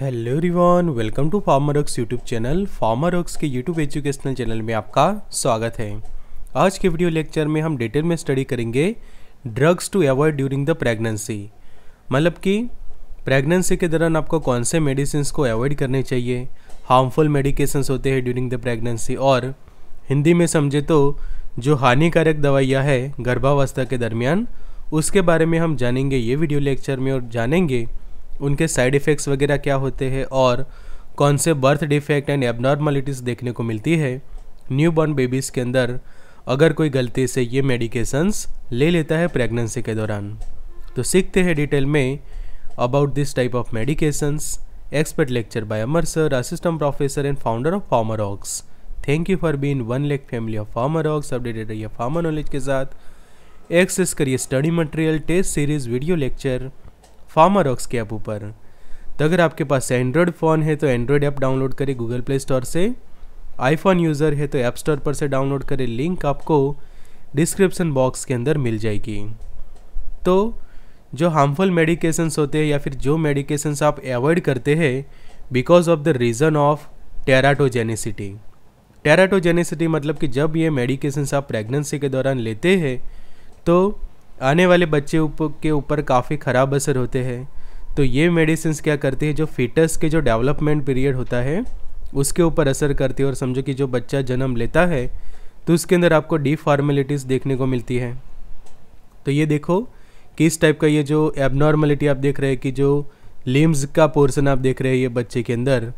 Hello everyone, welcome to FarmRox YouTube channel. FarmRox के YouTube educational channel में आपका स्वागत है। आज के वीडियो लेक्चर में हम डिटेल में स्टडी करेंगे drugs to avoid during the pregnancy, मतलब कि प्रेगनेंसी के दौरान आपको कौन से मेडिसिन्स को अवॉइड करने चाहिए, हार्मफुल मेडिकेशंस होते हैं ड्यूरिंग द प्रेगनेंसी, और हिंदी में समझे तो जो हानिकारक दवाइयाँ है गर्भावस्था के दरमियान उसके बारे में हम जानेंगे ये वीडियो लेक्चर में, और जानेंगे उनके साइड इफ़ेक्ट्स वगैरह क्या होते हैं और कौन से बर्थ डिफेक्ट एंड एबनॉर्मलिटीज़ देखने को मिलती है न्यू बॉर्न बेबीज़ के अंदर अगर कोई गलती से ये मेडिकेशंस ले लेता है प्रेगनेंसी के दौरान। तो सीखते हैं डिटेल में about this type of medications. Expert lecture by Amar sir, assistant professor and founder of FarmRox. Thank you for being one like family of FarmRox. Updated रहिए फार्मर नॉलेज के साथ। एक्सेस करिए study material, test series, video lecture FarmRox के app ऊपर। तो अगर आपके पास एंड्रॉयड फ़ोन है तो एंड्रॉयड ऐप डाउनलोड करें गूगल प्ले स्टोर से, आईफोन यूज़र है तो ऐप स्टोर पर से डाउनलोड करें। लिंक आपको डिस्क्रिप्शन बॉक्स के अंदर मिल जाएगी। तो जो हार्मफुल मेडिकेशंस होते हैं या फिर जो मेडिकेशंस आप अवॉइड करते हैं because of the reason of teratogenicity. Teratogenicity मतलब कि जब ये मेडिकेशंस आप प्रेगनेंसी के दौरान लेते हैं तो आने वाले बच्चे के ऊपर काफ़ी ख़राब असर होते हैं। तो ये मेडिसिन्स क्या करती है, जो फीटस के जो डेवलपमेंट पीरियड होता है उसके ऊपर असर करती है, और समझो कि जो बच्चा जन्म लेता है तो उसके अंदर आपको डिफॉर्मेलिटीज़ देखने को मिलती है। तो ये देखो कि इस टाइप का ये जो एबनॉर्मलिटी आप देख रहे हैं कि जो लिम्स का पोर्सन आप देख रहे हैं ये बच्चे के अंदर,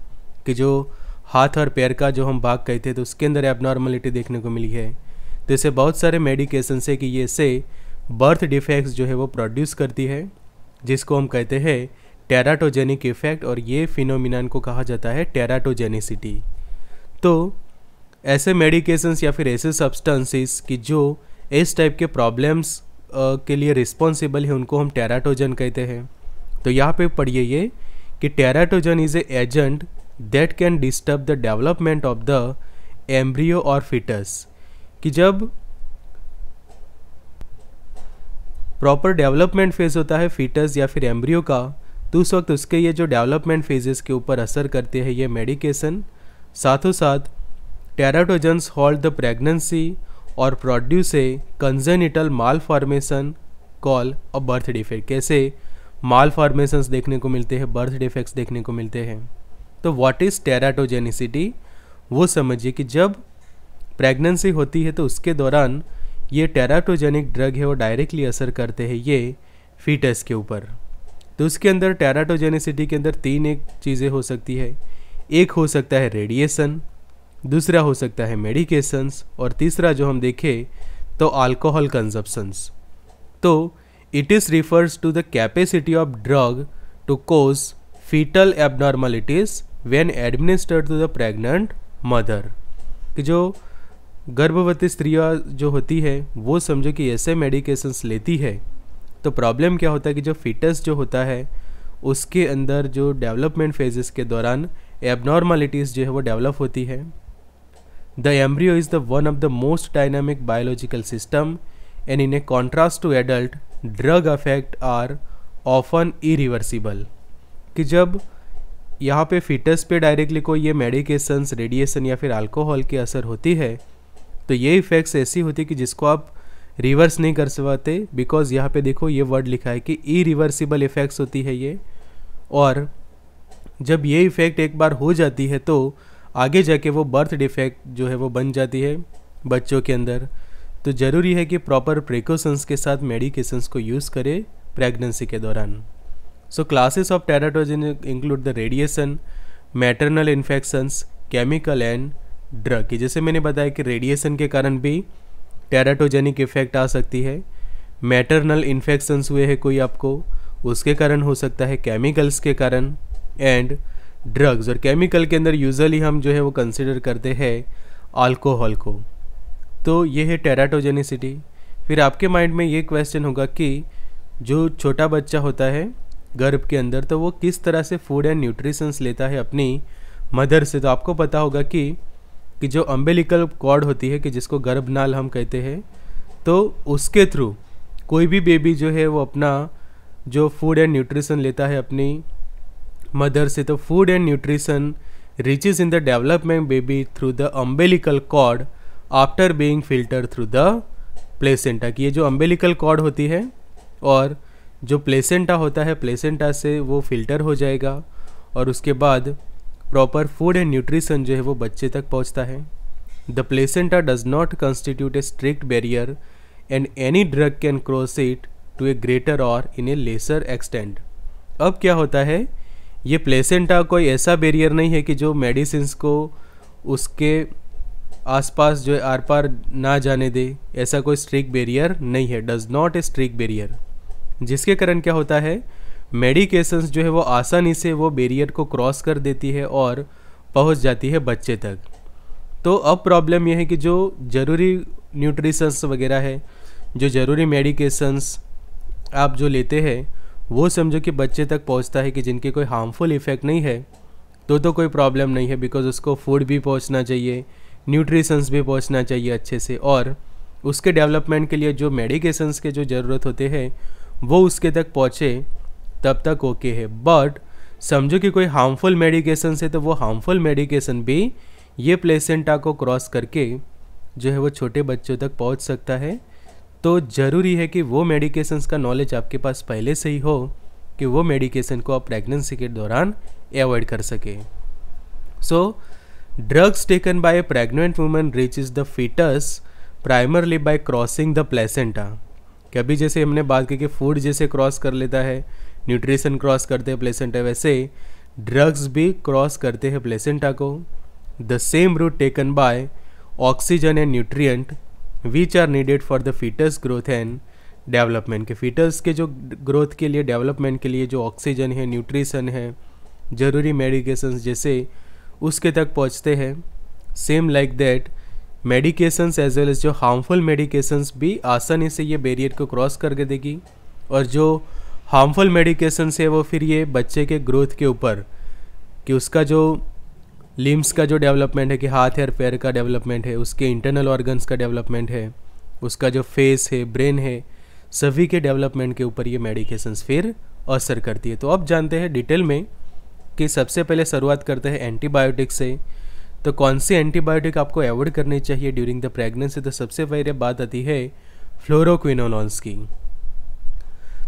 कि जो हाथ और पैर का जो हम भाग कहते हैं तो उसके अंदर एबनॉर्मलिटी देखने को मिली है। तो इससे बहुत सारे मेडिकेशंस है कि ये से बर्थ डिफेक्ट्स जो है वो प्रोड्यूस करती है, जिसको हम कहते हैं टेराटोजेनिक इफ़ेक्ट, और ये फिनोमिनन को कहा जाता है टेराटोजेनिसिटी। तो ऐसे मेडिकेशंस या फिर ऐसे सब्सटेंसेस कि जो इस टाइप के प्रॉब्लम्स के लिए रिस्पॉन्सिबल है उनको हम टेराटोजन कहते हैं। तो यहाँ पे पढ़िए ये कि teratogen is a agent that can disturb the development of the embryo और फिटस, कि जब प्रॉपर डेवलपमेंट फेज़ होता है फीटस या फिर एम्ब्रियो का तो उस वक्त उसके ये जो डेवलपमेंट फेजेस के ऊपर असर करते हैं ये मेडिकेशन। साथों साथ टेराटोजेंस हॉल्ट द प्रेगनेंसी और produce a congenital malformation call और बर्थ डिफेक्ट। कैसे माल फॉर्मेशंस देखने को मिलते हैं, बर्थ डिफेक्ट्स देखने को मिलते हैं। तो व्हाट इज़ टेराटोजेनिसिटी, वो समझिए कि जब प्रेगनेंसी होती है तो उसके दौरान ये टेराटोजेनिक ड्रग है वो डायरेक्टली असर करते हैं ये फीटस के ऊपर। तो उसके अंदर टेराटोजेनिसिटी के अंदर तीन एक चीज़ें हो सकती है, एक हो सकता है रेडिएशन, दूसरा हो सकता है मेडिकेशंस, और तीसरा जो हम देखें तो अल्कोहल कंजप्शंस। तो it is refers to the capacity of drug to cause fetal abnormalities when administered to the pregnant mother, कि जो गर्भवती स्त्रियाँ जो होती है वो समझो कि ऐसे मेडिकेशंस लेती है तो प्रॉब्लम क्या होता है कि जो फीटस जो होता है उसके अंदर जो डेवलपमेंट फेजेस के दौरान एबनॉर्मलिटीज़ जो है वो डेवलप होती है। The embryo is the one of the most dynamic biological system and in a contrast to adult drug affect are often irreversible, कि जब यहाँ पे फीटस पे डायरेक्टली कोई ये मेडिकेशंस, रेडिएशन या फिर अल्कोहल की असर होती है तो ये इफ़ेक्ट्स ऐसी होती है कि जिसको आप रिवर्स नहीं कर सकते। बिकॉज यहाँ पे देखो ये वर्ड लिखा है कि इरिवर्सिबल इफ़ेक्ट्स होती है ये, और जब ये इफ़ेक्ट एक बार हो जाती है तो आगे जाके वो बर्थ डिफेक्ट जो है वो बन जाती है बच्चों के अंदर। तो ज़रूरी है कि प्रॉपर प्रिकॉशंस के साथ मेडिकेशंस को यूज़ करें प्रेगनेंसी के दौरान। So classes of teratogenic include the radiation, maternal infections, chemical and drug. की जैसे मैंने बताया कि रेडिएशन के कारण भी टेराटोजेनिक इफ़ेक्ट आ सकती है, मैटरनल इन्फेक्शंस हुए हैं कोई आपको उसके कारण हो सकता है, केमिकल्स के कारण एंड ड्रग्स। और केमिकल के अंदर यूजुअली हम जो है वो कंसिडर करते हैं अल्कोहल को। तो ये है टेराटोजेनिसिटी। फिर आपके माइंड में ये क्वेश्चन होगा कि जो छोटा बच्चा होता है गर्भ के अंदर तो वो किस तरह से फूड एंड न्यूट्रिशंस लेता है अपनी मदर से। तो आपको पता होगा कि जो अम्बेलिकल कॉर्ड होती है कि जिसको गर्भनाल हम कहते हैं तो उसके थ्रू कोई भी बेबी जो है वो अपना जो फूड एंड न्यूट्रिशन लेता है अपनी mother say the food and nutrition reaches in the developing baby through the umbilical cord after being filtered through the placenta. कि ये जो umbilical cord होती है और जो placenta होता है, placenta से वो filter हो जाएगा और उसके बाद प्रॉपर फूड एंड न्यूट्रिशन जो है वो बच्चे तक पहुंचता है. The placenta does not constitute a strict barrier and any drug can cross it to a greater or in A laser extend. अब क्या होता है, ये प्लेसेंटा कोई ऐसा बैरियर नहीं है कि जो मेडिसिन्स को उसके आसपास जो है आर पार ना जाने दे, ऐसा कोई स्ट्रिक्ट बैरियर नहीं है. Does not a strict barrier, जिसके कारण क्या होता है, मेडिकेशंस जो है वो आसानी से वो बैरियर को क्रॉस कर देती है और पहुंच जाती है बच्चे तक. तो अब प्रॉब्लम यह है कि जो ज़रूरी न्यूट्रिशंस वगैरह है, जो ज़रूरी मेडिकेशंस आप जो लेते हैं वो समझो कि बच्चे तक पहुंचता है कि जिनके कोई हार्मफुल इफ़ेक्ट नहीं है तो कोई प्रॉब्लम नहीं है, बिकॉज उसको फूड भी पहुँचना चाहिए, न्यूट्रिशंस भी पहुँचना चाहिए अच्छे से, और उसके डेवलपमेंट के लिए जो मेडिकेशंस के जो ज़रूरत होते हैं वो उसके तक पहुँचे तब तक ओके है. बट समझो कि कोई हार्मफुल मेडिकेशन है तो वो हार्मफुल मेडिकेशन भी ये प्लेसेंटा को क्रॉस करके जो है वो छोटे बच्चों तक पहुंच सकता है. तो ज़रूरी है कि वो मेडिकेशंस का नॉलेज आपके पास पहले से ही हो कि वो मेडिकेशन को आप प्रेगनेंसी के दौरान एवॉइड कर सके. So drugs taken by a pregnant woman reaches the fetus primarily by crossing the placenta. कभी जैसे हमने बात की कि फूड जैसे क्रॉस कर लेता है, न्यूट्रिशन क्रॉस करते हैं प्लेसेंटा, वैसे ड्रग्स भी क्रॉस करते हैं प्लेसेंटा को. The same route taken by oxygen and nutrient which are needed for the fetus growth and development. के फीटस के जो ग्रोथ के लिए, डेवलपमेंट के लिए जो ऑक्सीजन है, न्यूट्रिशन है, ज़रूरी मेडिकेशंस जैसे उसके तक पहुँचते हैं. Same like that medications as well as जो हार्मफुल मेडिकेशंस भी आसानी से ये बैरियर को क्रॉस करके देगी, और जो हार्मफुल मेडिकेशन से वो फिर ये बच्चे के ग्रोथ के ऊपर कि उसका जो लिम्स का जो डेवलपमेंट है, कि हाथ और पैर का डेवलपमेंट है, उसके इंटरनल ऑर्गन्स का डेवलपमेंट है, उसका जो फेस है, ब्रेन है, सभी के डेवलपमेंट के ऊपर ये मेडिकेशंस फिर असर करती है. तो अब जानते हैं डिटेल में कि सबसे पहले शुरुआत करते हैं एंटीबायोटिक से. तो कौन सी एंटीबायोटिक आपको अवॉइड करनी चाहिए ड्यूरिंग द प्रेगनेंसी, तो सबसे पहले बात आती है फ्लोरोक्विनोलॉन्स की.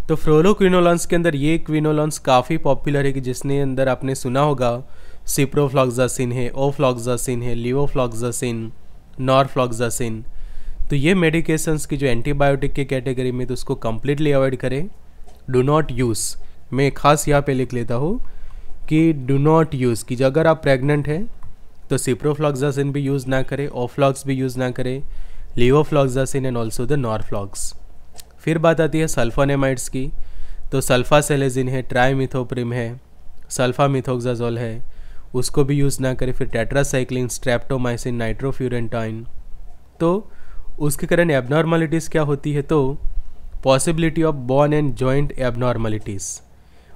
तो फ्लोरोक्विनोलॉन्स के अंदर ये क्विनोलॉन्स काफ़ी पॉपुलर है कि जिसने अंदर आपने सुना होगा सिप्रोफ्लॉक्सासिन है, ओफ्लॉक्सासिन है, लिवोफ्लॉक्सासिन, नॉरफ्लॉक्सासिन. तो ये मेडिकेशंस की जो एंटीबायोटिक के कैटेगरी में, तो उसको कम्प्लीटली अवॉइड करें. डू नॉट यूज़, मैं खास यहाँ पे लिख लेता हूँ कि डू नॉट यूज़, कि अगर आप प्रेगनेंट हैं तो सिप्रोफ्लॉक्सासिन भी यूज़ ना करें, ओफ्लॉक्स भी यूज़ ना करें, levofloxacin and also the norflox. फिर बात आती है सल्फानेमाइड्स की. तो सल्फासेलेजिन है, ट्राईमिथोप्रिम है, सल्फामिथोक्साजोल है, उसको भी यूज़ ना करें. फिर टेट्रासाइक्लिन, स्ट्रेप्टोमाइसिन, नाइट्रोफ्यूरेंटाइन. तो उसके कारण एबनॉर्मलिटीज़ क्या होती है, तो possibility of bone and joint abnormalities.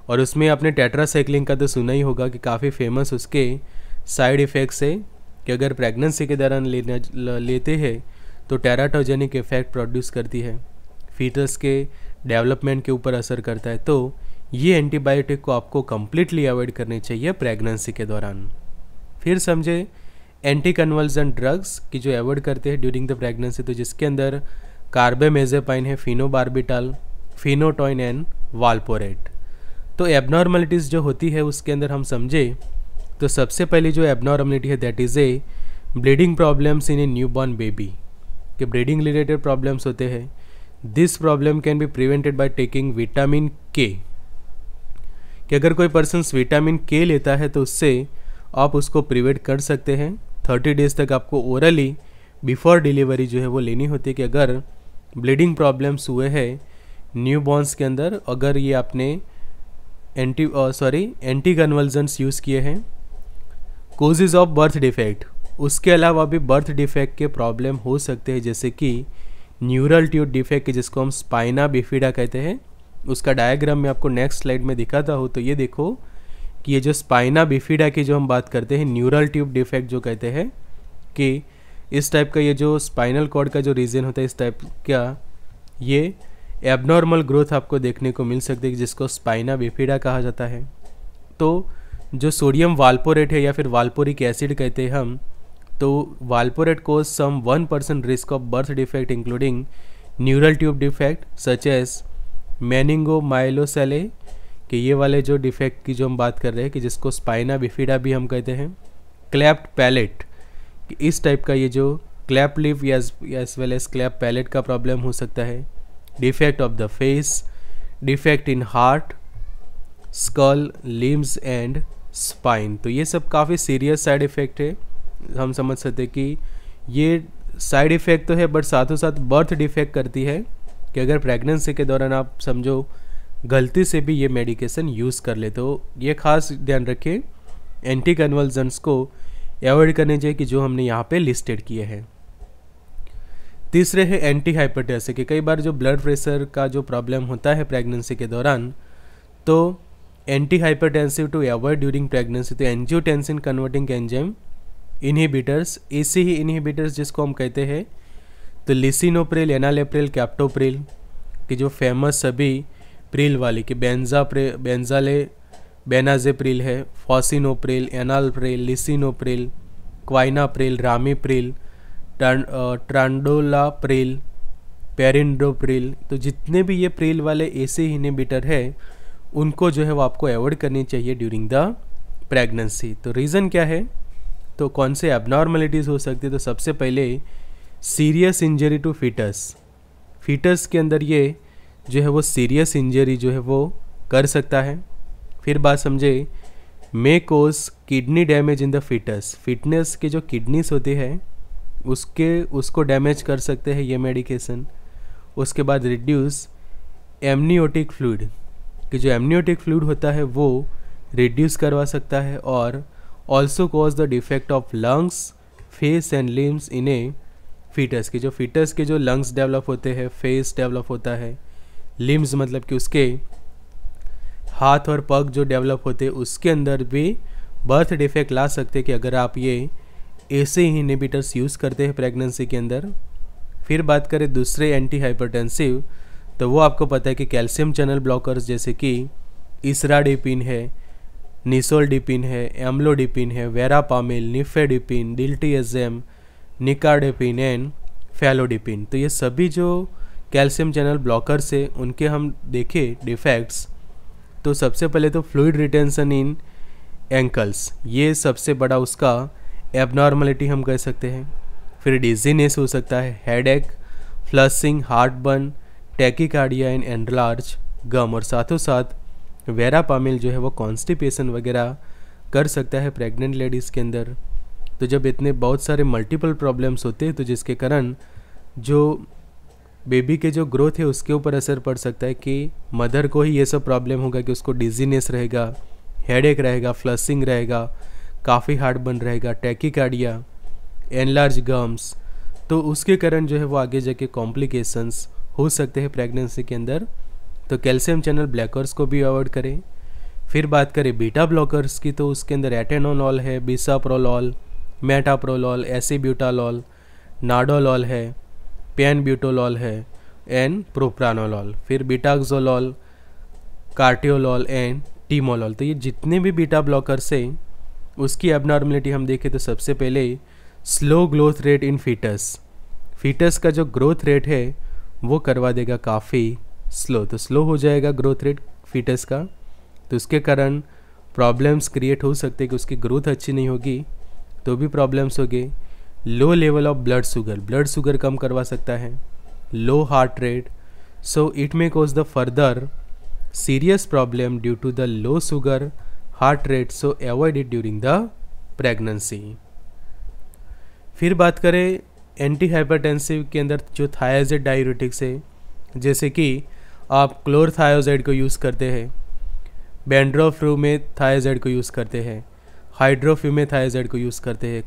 और उसमें आपने टेट्रासाइक्लिन का तो सुना ही होगा कि काफ़ी फेमस उसके साइड इफ़ेक्ट्स है कि अगर प्रेगनेंसी के दौरान लेते हैं तो टेराटोजेनिक इफेक्ट प्रोड्यूस करती है, फीटस के डेवलपमेंट के ऊपर असर करता है. तो ये एंटीबायोटिक को आपको कम्प्लीटली अवॉइड करनी चाहिए प्रेगनेंसी के दौरान. फिर समझे एंटी कन्वल्सन ड्रग्स की जो अवॉइड करते हैं ड्यूरिंग द प्रेगनेंसी, तो जिसके अंदर कार्बेमेजेपाइन है, फिनोबार्बिटॉल, फिनोटॉइन एंड वालपोरेट. तो एबनॉर्मलिटीज़ जो होती है उसके अंदर हम समझे तो सबसे पहले जो एबनॉर्मलिटी है that is a bleeding problems in a newborn baby, के ब्लीडिंग रिलेटेड प्रॉब्लम्स होते हैं. This problem can be prevented by taking vitamin K, कि अगर कोई पर्सन विटामिन के लेता है तो उससे आप उसको प्रिवेंट कर सकते हैं. 30 डेज़ तक आपको ओरली बिफोर डिलीवरी जो है वो लेनी होती है कि अगर ब्लीडिंग प्रॉब्लम्स हुए हैं न्यूबॉर्न्स के अंदर, अगर ये आपने एंटी कन्वल्जेंट्स यूज़ किए हैं. कोजेज़ ऑफ बर्थ डिफेक्ट, उसके अलावा भी बर्थ डिफेक्ट के प्रॉब्लम हो सकते हैं, जैसे कि न्यूरल ट्यूब डिफेक्ट जिसको हम स्पाइना बिफिडा कहते हैं, उसका डायग्राम मैं आपको नेक्स्ट स्लाइड में दिखाता हूँ. तो ये देखो कि ये जो स्पाइना बिफिडा की जो हम बात करते हैं, न्यूरल ट्यूब डिफेक्ट जो कहते हैं, कि इस टाइप का ये जो स्पाइनल कॉर्ड का जो रीजन होता है इस टाइप का, ये एबनॉर्मल ग्रोथ आपको देखने को मिल सकती है जिसको स्पाइना बिफिडा कहा जाता है. तो जो सोडियम वाल्पोरेट है या फिर वाल्पोरिक एसिड कहते हैं हम, तो valproate causes some 1% risk of birth defect including neural tube defect such as meningomyelocele, कि ये वाले जो डिफेक्ट की जो हम बात कर रहे हैं कि जिसको स्पाइना बिफिडा भी हम कहते हैं, क्लैप्ड पैलेट, इस टाइप का ये जो cleft lip as well as cleft palate का प्रॉब्लम हो सकता है, defect of the face, defect in heart, skull, limbs and spine. तो ये सब काफ़ी सीरियस साइड इफ़ेक्ट है, हम समझ सकते हैं कि ये साइड इफ़ेक्ट तो है बट साथों साथ बर्थ डिफेक्ट करती है कि अगर प्रेगनेंसी के दौरान आप समझो गलती से भी ये मेडिकेशन यूज़ कर ले, तो ये खास ध्यान रखें एंटी कन्वल्जेंट्स को अवॉइड करने चाहिए कि जो हमने यहाँ पे लिस्टेड किए हैं। तीसरे है एंटी हाइपरटेंसिव, कि कई बार जो ब्लड प्रेशर का जो प्रॉब्लम होता है प्रेगनेंसी के दौरान, तो anti hypertensive to avoid during pregnancy, तो एंजियोटेंसिन कन्वर्टिंग एंजाइम इनहिबिटर्स, ऐसे ही इनहिबिटर्स जिसको हम कहते हैं तो लिसिनोप्रिल, एनालेप्रिल, कैप्टोप्रिल, कि जो फेमस सभी प्रिल वाली कि बेंजाले बेनाजेप्रिल है, फॉसिनोप्रिल, एनालप्रिल, लिसिनोप्रिल, क्वाइनाप्रिल, रामीप्रिल, ट्रांडोलाप्रिल, पेरिंडोप्रिल, तो जितने भी ये प्रिल वाले ऐसे ही इनहिबिटर है उनको जो है वो आपको अवॉइड करनी चाहिए ड्यूरिंग द प्रेगनेंसी। तो रीज़न क्या है, तो कौन से एबनॉर्मलिटीज़ हो सकती है, तो सबसे पहले serious injury to fetus, fetus के अंदर ये जो है वो सीरियस इंजरी जो है वो कर सकता है। फिर बात समझे, may cause kidney damage in the fetus, fitness के जो किडनीस होती है उसको डैमेज कर सकते हैं ये मेडिकेशन। उसके बाद रिड्यूस एमनियोटिक फ्लूइड, कि जो एमनियोटिक फ्लूइड होता है वो रिड्यूस करवा सकता है, और also cause the defect of lungs, face and limbs in a fetus, के जो फीटस के जो लंग्स डेवलप होते हैं, फेस डेवलप होता है, लिम्स मतलब कि उसके हाथ और पग जो डेवलप होते हैं उसके अंदर भी बर्थ डिफेक्ट ला सकते हैं कि अगर आप ये ऐसे ही इनहिबिटर्स यूज़ करते हैं प्रेगनेंसी के अंदर। फिर बात करें दूसरे एंटी हाइपरटेंसिव, तो वो आपको पता है कि कैल्शियम चैनल ब्लॉकर्स जैसे कि इसराडिपिन है, निसोलडिपिन है, एम्लोडिपिन है, verapamil, nifedipine, diltiazem, nicardipine and felodipine, तो ये सभी जो कैल्शियम चैनल ब्लॉकर से उनके हम देखें डिफेक्ट्स, तो सबसे पहले तो फ्लूइड रिटेंशन इन एंकल्स, ये सबसे बड़ा उसका एबनॉर्मलिटी हम कह सकते हैं। फिर डिजीनेस हो सकता है, headache, flushing, heart burn, tachycardia and enlarge gum, और साथों साथ वेरापामिल जो है वो कॉन्स्टिपेशन वगैरह कर सकता है प्रेग्नेंट लेडीज़ के अंदर। तो जब इतने बहुत सारे मल्टीपल प्रॉब्लम्स होते हैं तो जिसके कारण जो बेबी के जो ग्रोथ है उसके ऊपर असर पड़ सकता है कि मदर को ही ये सब प्रॉब्लम होगा कि उसको डिजीनेस रहेगा, हेडेक रहेगा, फ्लशिंग रहेगा, काफ़ी हार्ड बर्न रहेगा, टैकीकार्डिया, एनलार्ज गम्स, तो उसके कारण जो है वो आगे जाके कॉम्प्लिकेशंस हो सकते हैं प्रेगनेंसी के अंदर। तो कैल्शियम चैनल ब्लॉकर्स को भी अवॉइड करें। फिर बात करें बीटा ब्लॉकर्स की, तो उसके अंदर एटेनोलॉल है, बिसाप्रोलॉल, मेटाप्रोलॉल, एसीब्यूटालॉल, नाडोलॉल है, पैनब्यूटोलॉल है एंड प्रोप्रानोलॉल, फिर बीटाक्सोलॉल, कार्टियोलॉल एंड टीमोलॉल, तो ये जितने भी बीटा ब्लॉकर्स हैं उसकी एबनॉर्मलिटी हम देखें तो सबसे पहले slow growth rate in fetus, fetus का जो ग्रोथ रेट है वो करवा देगा काफ़ी स्लो, तो स्लो हो जाएगा ग्रोथ रेट फीटस का, तो उसके कारण प्रॉब्लम्स क्रिएट हो सकते हैं कि उसकी ग्रोथ अच्छी नहीं होगी तो भी प्रॉब्लम्स होगी। Low level of blood sugar, blood sugar कम करवा सकता है, low heart rate, so it may cause the further serious problem due to the low sugar heart rate, so avoid it during the pregnancy. फिर बात करें anti hypertensive के अंदर जो थायराइड डायरेटिक्स है, जैसे कि आप क्लोरथायोजाइड को यूज़ करते हैं, बेंड्रोफ्रू में थायराइड को यूज़ करते हैं, हाइड्रोफ्यू में थायराइड को यूज़ करते हैं,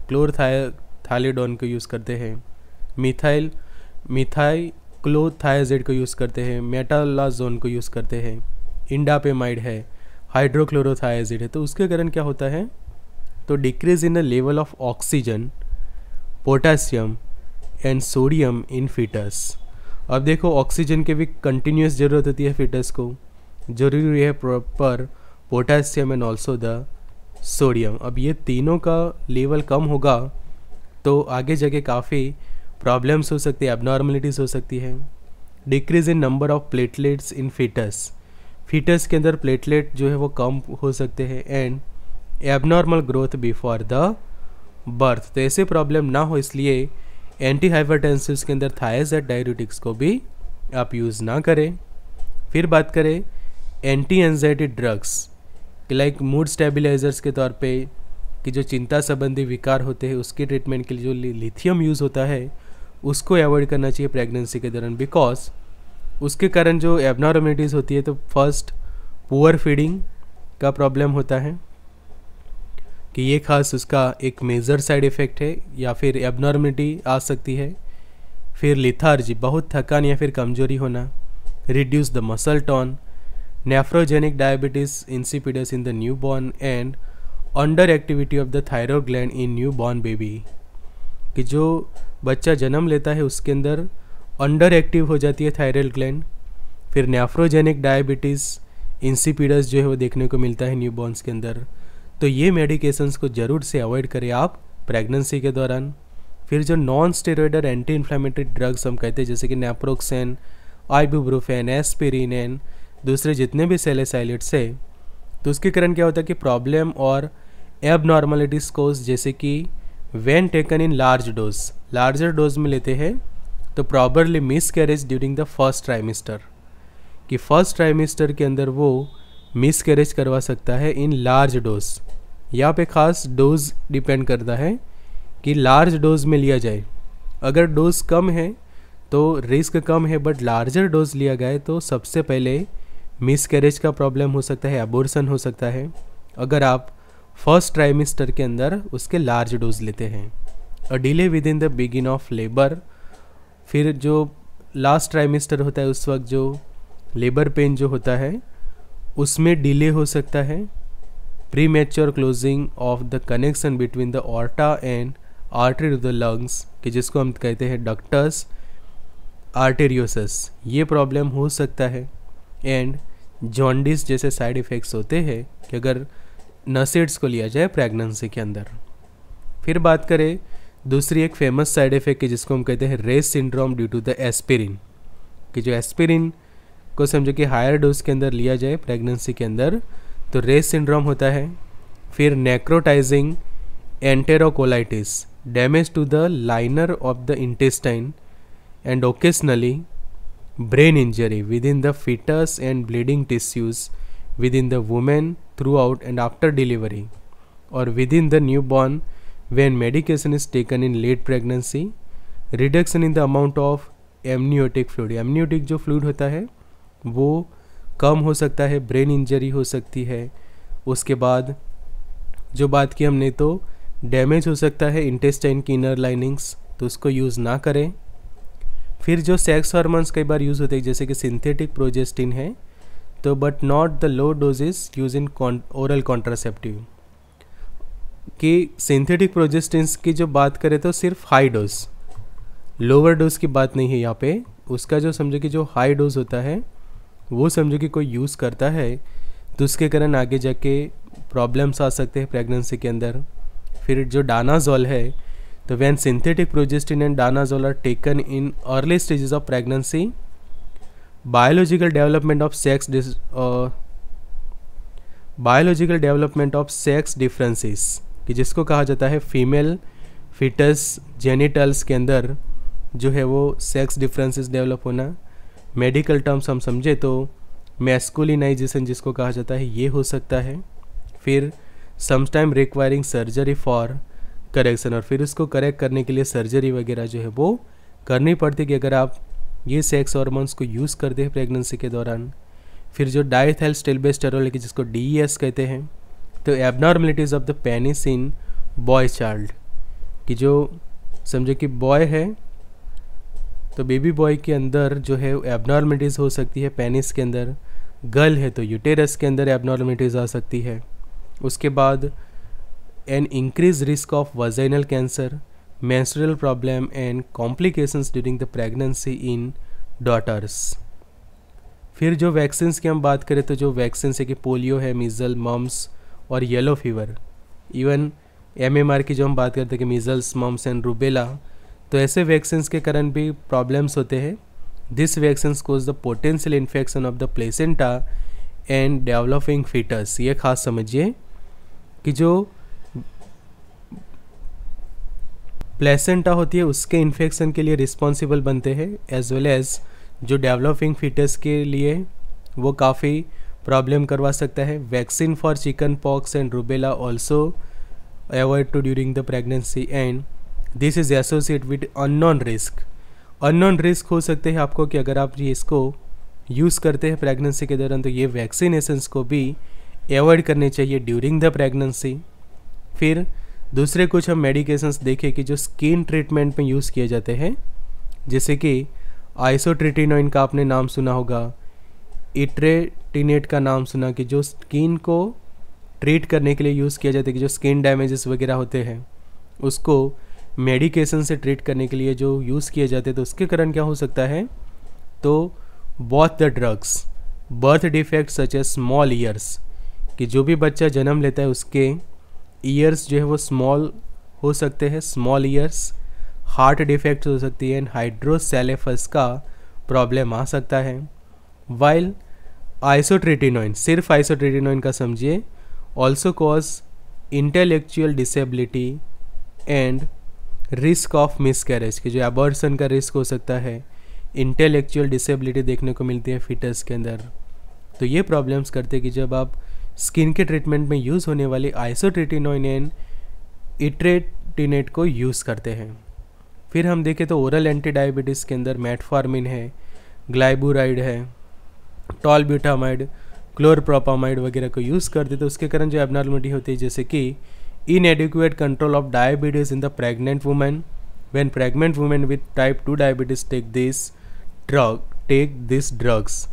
थालीडोन को यूज़ करते हैं, मिथाइलक्लोथाइजेड को यूज़ करते हैं, मेटालाजोन को यूज़ करते हैं, इंडापेमाइड है, हाइड्रोक्लोरोथाइजेड है, तो उसके कारण क्या होता है, तो decrease in the level of oxygen, potassium and sodium in fetus. अब देखो ऑक्सीजन के भी कंटिन्यूस ज़रूरत होती है, फीटस को ज़रूरी है proper potassium and also the sodium. अब ये तीनों का लेवल कम होगा तो आगे जाके काफ़ी प्रॉब्लम्स हो सकती है, एबनॉर्मलिटीज़ हो सकती है। Decrease in number of platelets in fetus, fetus के अंदर प्लेटलेट जो है वो कम हो सकते हैं। And abnormal growth before the birth, तो ऐसे प्रॉब्लम ना हो इसलिए एंटी हाइपरटेंसिव्स के अंदर थायज़ाइड डायरेटिक्स को भी आप यूज़ ना करें। फिर बात करें anti anxiety drugs like mood stabilisers के तौर पे कि जो चिंता संबंधी विकार होते हैं उसके ट्रीटमेंट के लिए जो लिथियम यूज़ होता है उसको अवॉइड करना चाहिए प्रेगनेंसी के दौरान, बिकॉज उसके कारण जो एबनॉर्मलिटीज़ होती है। तो फर्स्ट पुअर फीडिंग का प्रॉब्लम होता है कि ये खास उसका एक मेजर साइड इफ़ेक्ट है, या फिर एबनॉर्मलिटी आ सकती है। फिर लिथार्जी, बहुत थकान या फिर कमजोरी होना। Reduce the muscle tone. Nephrogenic diabetes insipidus in the new born and under activity of the thyroid gland in new born baby, कि जो बच्चा जन्म लेता है उसके अंदर अंडर एक्टिव हो जाती है थायरॉयड ग्लैंड। फिर नेफ्रोजेनिक डायबिटीज़ इंसिपिडस जो है वो देखने को मिलता है न्यू बॉर्नस के अंदर। तो ये मेडिकेशंस को ज़रूर से अवॉइड करें आप प्रेगनेंसी के दौरान। फिर जो non steroidal anti inflammatory drugs हम कहते हैं जैसे कि नेप्रोक्सेन, आइबुप्रोफेन, एस्पिरिन एंड दूसरे जितने भी सैलिसाइलेट्स है, तो उसके कारण क्या होता है कि प्रॉब्लम और एबनॉर्मलिटीज कोज, जैसे कि when taken in large dose, larger dose में लेते हैं तो properly miscarriage during the first trimester, कि फर्स्ट ट्राइमेस्टर के अंदर वो मिसकैरेज करवा सकता है इन लार्ज डोज। यहाँ पे खास डोज डिपेंड करता है कि लार्ज डोज में लिया जाए, अगर डोज कम है तो रिस्क कम है, बट लार्जर डोज लिया गया तो सबसे पहले मिसकैरेज का प्रॉब्लम हो सकता है, एबॉर्शन हो सकता है, अगर आप फर्स्ट ट्राइमेस्टर के अंदर उसके लार्ज डोज लेते हैं। और delay with in the begin of labour, फिर जो लास्ट ट्राइमेस्टर होता है उस वक्त जो लेबर पेन जो होता है उसमें डिले हो सकता है। Premature closing of the connection between the aorta and artery of the lungs, कि जिसको हम कहते हैं डक्टस आर्टेरियोसस, ये प्रॉब्लम हो सकता है। एंड जॉन्डिस जैसे साइड इफ़ेक्ट्स होते हैं कि अगर नसेड्स को लिया जाए प्रेगनेंसी के अंदर। फिर बात करें दूसरी एक फेमस साइड इफ़ेक्ट की जिसको हम कहते हैं Reye's syndrome due to the aspirin, कि जो एस्पिरिन को समझो कि हायर डोज के अंदर लिया जाए प्रेगनेंसी के अंदर तो रेस सिंड्रोम होता है। फिर necrotising enterocolitis, damage to the liner of the intestine and occasionally brain injury with in the fetus and bleeding tissues with in the women throughout and after delivery और with in the new born when medication is taken in late pregnancy. Reduction in the amount of amniotic fluid, amniotic जो fluid होता है वो कम हो सकता है, brain injury हो सकती है। उसके बाद जो बात की हमने तो डैमेज हो सकता है इंटेस्टाइन की इनर लाइनिंग्स, तो उसको यूज़ ना करें। फिर जो सेक्स हार्मोन्स कई बार यूज़ होते हैं जैसे कि सिंथेटिक प्रोजेस्टिन है तो but not the low doses use in oral contraceptive, कि सिंथेटिक प्रोजेस्टिन्स की जो बात करें तो सिर्फ हाई डोज, लोअर डोज की बात नहीं है यहाँ पे। उसका जो समझो कि जो हाई डोज होता है वो समझो कि कोई यूज़ करता है तो उसके कारण आगे जाके प्रॉब्लम्स आ सकते हैं प्रेगनेंसी के अंदर। फिर जो डानाजोल है तो when synthetic progestin and danazol are taken in early stages of pregnancy, biological development of sex differences, कि जिसको कहा जाता है फीमेल फिटस जेनिटल्स के अंदर जो है वो सेक्स डिफरेंसेस डेवलप होना। मेडिकल टर्म्स हम समझे तो मैस्कुलिनाइजेशन जिसको कहा जाता है ये हो सकता है। फिर sometime requiring surgery for correction, और फिर उसको करेक्ट करने के लिए सर्जरी वगैरह जो है वो करनी पड़ती है कि अगर आप ये सेक्स हार्मोन्स को यूज़ करते हैं प्रेगनेंसी के दौरान। फिर जो डाइथाइल स्टेल्बेस्टेरोल की जिसको DES कहते हैं, तो abnormalities of the penis in boy child, कि जो समझो कि बॉय है तो बेबी बॉय के अंदर जो है एबनॉर्मलिटीज़ हो सकती है पेनिस के अंदर, गर्ल है तो यूटेरस के अंदर एबनॉर्मलिटीज़ आ सकती है। उसके बाद an increase risk of vaginal cancer, menstrual problem and complications during the pregnancy in daughters. फिर जो वैक्सीन्स की हम बात करें तो जो वैक्सीन्स है कि पोलियो है, मीज़ल, मम्स और येलो फीवर, इवन एमएमआर की जो हम बात करते हैं कि मीज़ल्स मम्स एंड रूबेला, तो ऐसे वैक्सीन्स के कारण भी प्रॉब्लम्स होते हैं. This vaccines cause the potential infection of the placenta and developing fetus. ये खास समझिए कि जो प्लेसेंटा होती है उसके इन्फेक्शन के लिए रिस्पॉन्सिबल बनते हैं, एज वेल एज जो डेवलपिंग फीटस के लिए वो काफ़ी प्रॉब्लम करवा सकता है. Vaccine for chicken pox and rubella also avoid to during the pregnancy and this is associate with unknown risk. Unknown risk हो सकते हैं आपको कि अगर आप इसको यूज़ करते हैं प्रेगनेंसी के दौरान, तो ये वैक्सीनेशंस को भी एवॉइड करने चाहिए ड्यूरिंग द प्रेगनेंसी. फिर दूसरे कुछ हम मेडिकेशंस देखें कि जो स्किन ट्रीटमेंट में यूज़ किए जाते हैं, जैसे कि आइसोट्रेटिनोइन का आपने नाम सुना होगा, इट्रेटिनेट का नाम सुना, कि जो स्किन को ट्रीट करने के लिए यूज़ किया जाता है, कि जो स्किन डैमेजेस वगैरह होते हैं उसको मेडिकेशन से ट्रीट करने के लिए जो यूज़ किए जाते हैं. तो उसके कारण क्या हो सकता है, तो both the drugs birth defect such as small ears, कि जो भी बच्चा जन्म लेता है उसके ईयर्स जो है वो स्मॉल हो सकते हैं, स्मॉल ईयर्स. हार्ट डिफेक्ट हो सकती है एंड हाइड्रोसेलेफस का प्रॉब्लम आ सकता है. वाइल आइसोट्रेटिनोइन, सिर्फ आइसोट्रेटिनोइन का समझिए, also cause intellectual disability and risk of miscarriage, कि जो एबॉर्शन का रिस्क हो सकता है, इंटेलेक्चुअल डिसेबिलिटी देखने को मिलती है फीटस के अंदर. तो ये प्रॉब्लम्स करते हैं कि जब आप स्किन के ट्रीटमेंट में यूज़ होने वाले आइसोट्रेटिनोइन एंड इट्रेटिनेट को यूज़ करते हैं. फिर हम देखें तो ओरल एंटी डायबिटीज़ के अंदर मेटफॉर्मिन है, ग्लाइबुराइड है, टॉलब्यूटामाइड, क्लोरप्रोपामाइड वगैरह को यूज़ करते, तो उसके कारण जो एबनॉर्मलिटी होती है, जैसे कि inadequate control of diabetes in the pregnant women. When pregnant women with type 2 diabetes take this drugs,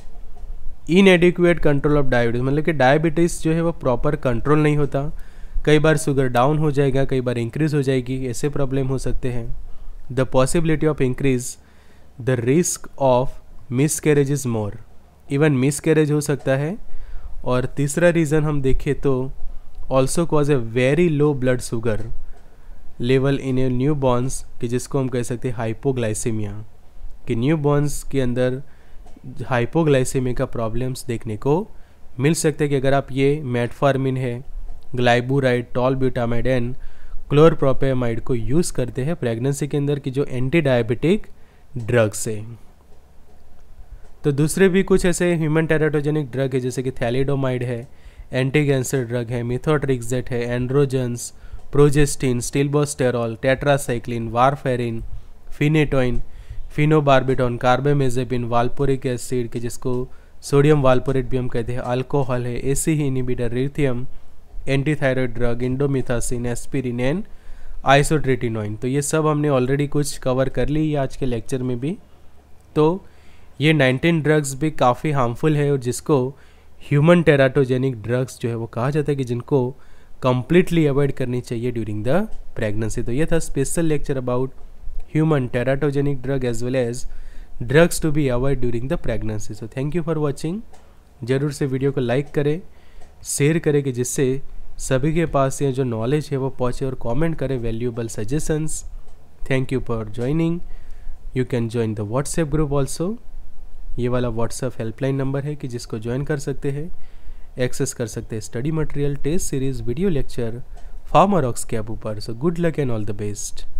inadequate control of diabetes मतलब कि डायबिटीज़ जो है वो प्रॉपर कंट्रोल नहीं होता, कई बार शुगर डाउन हो जाएगा, कई बार इंक्रीज़ हो जाएगी, ऐसे प्रॉब्लम हो सकते हैं. The possibility of increase the risk of miscarriage is more, even miscarriage हो सकता है. और तीसरा रीज़न हम देखें तो also cause a very low blood sugar level in a new borns, कि जिसको हम कह सकते हैं हाइपोग्लाइसीमिया, कि न्यू बॉर्न्स के अंदर हाइपोग्लाइसीमिया का प्रॉब्लम्स देखने को मिल सकते हैं, कि अगर आप ये मेटफॉर्मिन है, ग्लाइबुराइड, टॉलब्यूटामाइड एंड क्लोरप्रोपामाइड को यूज़ करते हैं प्रेगनेंसी के अंदर, कि जो एंटी डायबिटिक ड्रग्स है. तो दूसरे भी कुछ ऐसे ह्यूमन टेराटोजेनिक ड्रग है, जैसे कि थैलिडोमाइड है, एंटी कैंसर ड्रग है, मेथोट्रेक्सेट है, androgens, progestin, stilboestrol, tetracycline, warfarin, phenytoin, phenobarbitone, carbamazepine, valproic acid के जिसको सोडियम वाल्पोरेट भी हम कहते हैं, अल्कोहल है, ऐसी ही inhibitor, lithium, antithyroid drug, indomethacin, aspirin and isotretinoin. तो ये सब हमने ऑलरेडी कुछ कवर कर ली आज के लेक्चर में भी. तो ये 19 ड्रग्स भी काफ़ी हार्मफुल है और जिसको ह्यूमन टेराटोजेनिक ड्रग्स जो है वो कहा जाता है, कि जिनको कम्प्लीटली अवॉइड करनी चाहिए ड्यूरिंग द प्रेगनेंसी. तो ये था special lecture about human teratogenic drug as well as drugs to be avoid during the pregnancy. So thank you for watching. ज़रूर से वीडियो को लाइक करें, शेयर करें, कि जिससे सभी के पास ये जो नॉलेज है वो पहुँचे, और कॉमेंट करें valuable suggestions. Thank you for joining. You can join the WhatsApp group also. ये वाला व्हाट्सएप हेल्पलाइन नंबर है, कि जिसको ज्वाइन कर सकते हैं, एक्सेस कर सकते हैं study material, test series, video lecture FarmRox के ऐप ऊपर. So good luck and all the best.